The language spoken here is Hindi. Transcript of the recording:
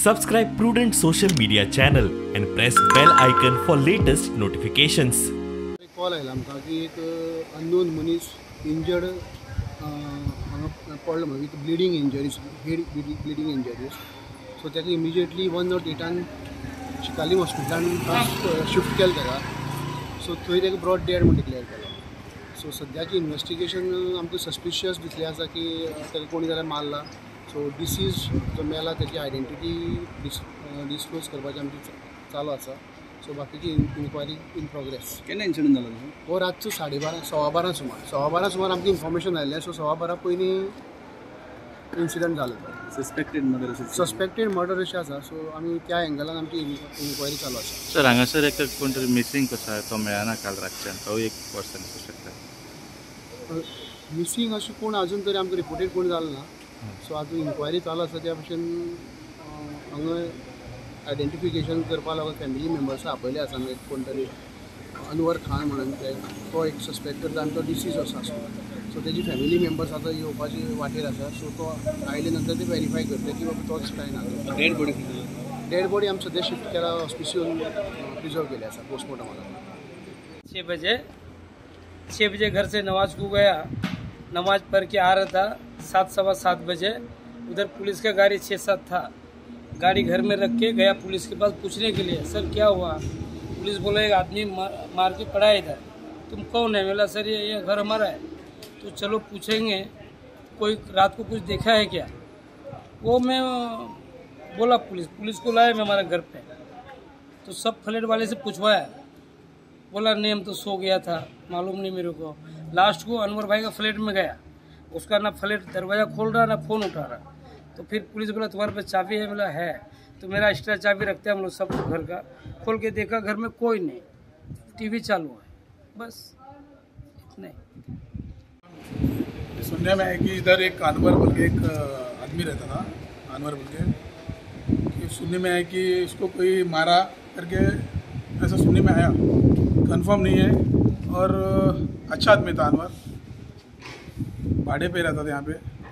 Subscribe Prudent social media channel and press bell icon for latest notifications. Call आयला आमकां की एक अननोन मनीस इंजर्ड पडलो म्हणजे with bleeding injuries, head bleeding injuries. So ताका इमिजिएटली 108 शिकाली हॉस्पिटलान शिफ्ट केला ताका. सो थंय ताका ब्रॉड डेड म्हूण डिक्लेअर केलो. सो सद्याची इन्वेस्टिगेशन आमकां सस्पिशियस दिसले आसा की ताका कोणी जाल्यार मारला. सो डिसीज जो मेला ताची आयडेंटिटी डिस्क्लोज करपाची आमची चालू आसा. सो बाकीची इन्क्वायरी इन प्रोग्रेस. केन्ना इन्सिडंट जालो हो? रातचो 12:30 सुमार आमकां इन्फॉर्मेशन आयिल्लें. सो 12:15 पयलीं इन्सिडंट जालो. सस्पेक्टेड मर्डर अशें आसा. सो आमी त्या एंगलान आमची इन्क्वायरी चालू आसा. सर हांगासर एक कोण तरी मिसींग कसो तो मेळना काल रातच्यान, तो एक पर्सन आसूं शकता मिसींग अशें कोण अजून तरी आमकां रिपोर्टेड कोण जालो ना. सो आज इन्क्वायरी चालू आसा. त्या भशेन हांगा आयडेंटिफिकेशन करपा लागून फॅमिली मेंबर्स आपयले आसा. कोण तरी अनवर खान म्हणून तो एक सस्पेक्ट करता आनी तो डिसीज असो आसा. सो तेजी फॅमिली मेंबर्स आतां येवपाची वाटेर आसा. सो तो आयले नंतर ते वेरीफाय करता की बाबा तोच काय ना. डेड बॉडी आमी सद्या शिफ्ट केला हॉस्पिटल प्रिजर्व केले आसा पोस्टमॉर्टम खातीर. 6 बजे घर से नमाज को गया, नमाज पढ़ के आ रहा था 7:15-7:15 बजे. उधर पुलिस का गाड़ी 6-7 था, गाड़ी घर में रख के गया पुलिस के पास पूछने के लिए, सर क्या हुआ. पुलिस बोला एक आदमी मार के पड़ा है इधर, तुम कौन है. बोला सर ये घर हमारा है. तो चलो पूछेंगे कोई रात को कुछ देखा है क्या. वो मैं बोला पुलिस को लाया मैं हमारा घर पे. तो सब फ्लैट वाले से पूछवाया, बोला नहीं हम तो सो गया था, मालूम नहीं मेरे को. लास्ट को अनवर भाई का फ्लैट में गया, उसका ना फ्लैट दरवाज़ा खोल रहा ना फ़ोन उठा रहा. तो फिर पुलिस बोला तुम्हारे पास चाबी है. बोला है. तो मेरा एक्स्ट्रा चाबी रखते हैं हम लोग सब घर का. खोल के देखा घर में कोई नहीं, टीवी चालू है, बस इतना ही. सुनने में है कि इधर एक अनवर बोल के एक आदमी रहता था, अनवर बोल के. सुनने में है कि उसको कोई मारा करके ऐसा सुनने में आया, कंफर्म नहीं है. और अच्छा आदमी था अनवर, भाड़े पे रहता था यहाँ पे.